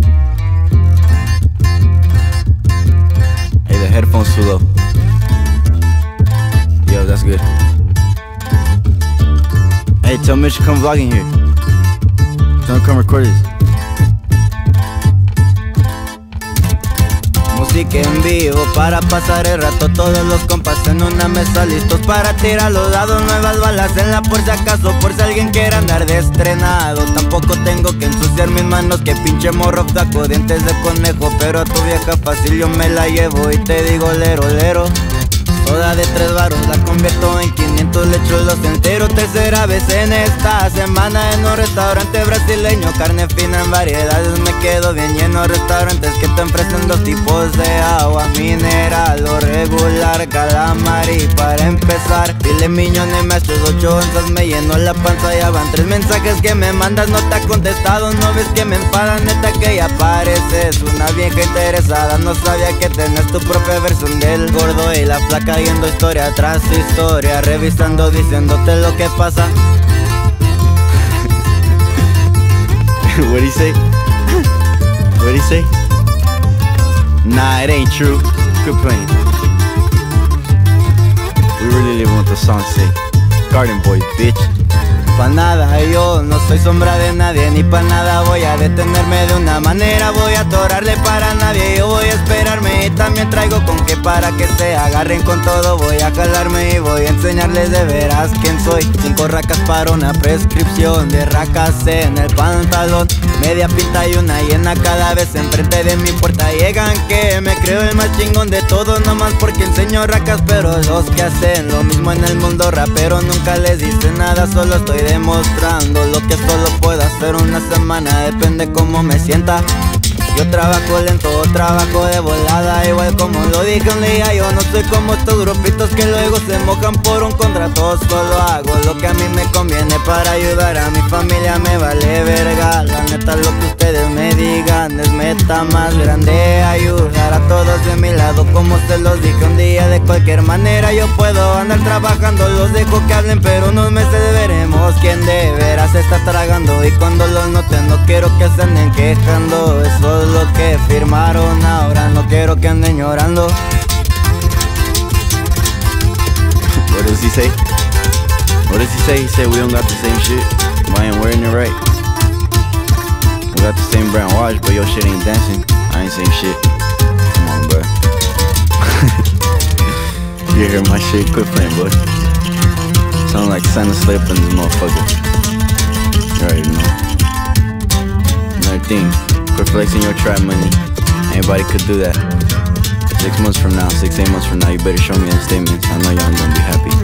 Hey, the headphones too low. Yo, that's good. Hey, tell Mitch to come vlogging here. Tell him to come record this. Música en vivo para pasar el rato. Todos los compas en una mesa listos para tirar los dados. Nuevas balas en la por si acaso, por si alguien quiere andar de estrenado. Tampoco tengo que ensuciar mis manos, que pinche morro flaco, dientes de conejo. Pero a tu vieja fácil yo me la llevo y te digo lero lero. Toda de 3 varos la convierto en 500 lechos los enteros. Tercera vez en esta semana en un restaurante brasileño. Carne fina en variedades, me quedo bien lleno. Restaurantes que te ofrecen 2 tipos de agua mineral o regular, calamari para empezar. Dile millones más, 8 onzas me llenó la panza. Ya van 3 mensajes que me mandas, no te ha contestado. No ves que me enfadan, neta que ya pareces una vieja interesada. No sabía que tenés tu propia versión del gordo y la flaca. Cayendo historia tras historia, revisando, diciéndote lo que pasa. What do you say? What do you say? Nah, it ain't true. Good playing. We really live with the song say. Garden Boy, bitch. Pa' nada, yo no soy sombra de nadie, ni pa' nada voy a detenerme de una manera. Voy a atorarle para nadie, yo voy a esperarme y también traigo con que para que se agarren con todo. Voy a jalarme y voy a enseñarles de veras quién soy. 5 racas para una prescripción, de racas en el pantalón. Media pinta y una llena cada vez enfrente de mi puerta llegan. Que me creo el más chingón de todos, nomás porque enseño racas. Pero los que hacen lo mismo en el mundo rapero nunca les dicen nada, solo estoy demostrando lo que solo puedo hacer una semana, depende cómo me sienta. Yo trabajo lento, trabajo de volada, igual como lo dije un día. Yo no soy como estos grupitos que luego se mojan por un contrato. Solo hago lo que a mí me conviene para ayudar a mi familia, me vale verga. La neta lo que ustedes me digan es meta más grande, ayudar a todos de mi lado. Como se los dije un día, de cualquier manera yo puedo andar trabajando. Los dejo que hablen, pero unos meses veremos quién de veras está tragando. Y cuando los noten no quiero que se anden quejando, eso es lo que firmaron. Ahora no quiero que anden llorando. What does he say? What does he say? He said we don't got the same shit. Man, wearing it right. We got the same brand watch, but your shit ain't dancing. I ain't saying shit. Come on, bro. You hear my shit? Quit playing, boy. Sound like Santa slept on this motherfucker. You already know. Another thing. Reflecting your trap money, anybody could do that. 6 months from now, 6, 8 months from now, you better show me that statement. I know y'all gonna be happy.